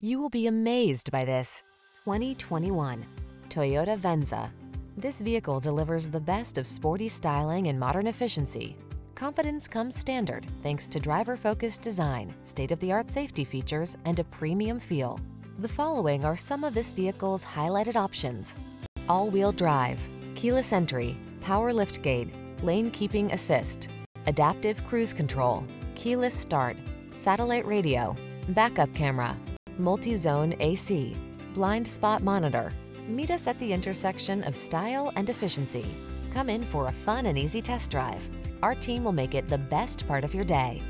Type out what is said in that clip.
You will be amazed by this 2021 Toyota Venza. This vehicle delivers the best of sporty styling and modern efficiency. Confidence comes standard thanks to driver-focused design, state-of-the-art safety features, and a premium feel. The following are some of this vehicle's highlighted options: all-wheel drive, keyless entry, power liftgate, lane keeping assist, adaptive cruise control, keyless start, satellite radio, backup camera, multi-zone AC, blind spot monitor. Meet us at the intersection of style and efficiency. Come in for a fun and easy test drive. Our team will make it the best part of your day.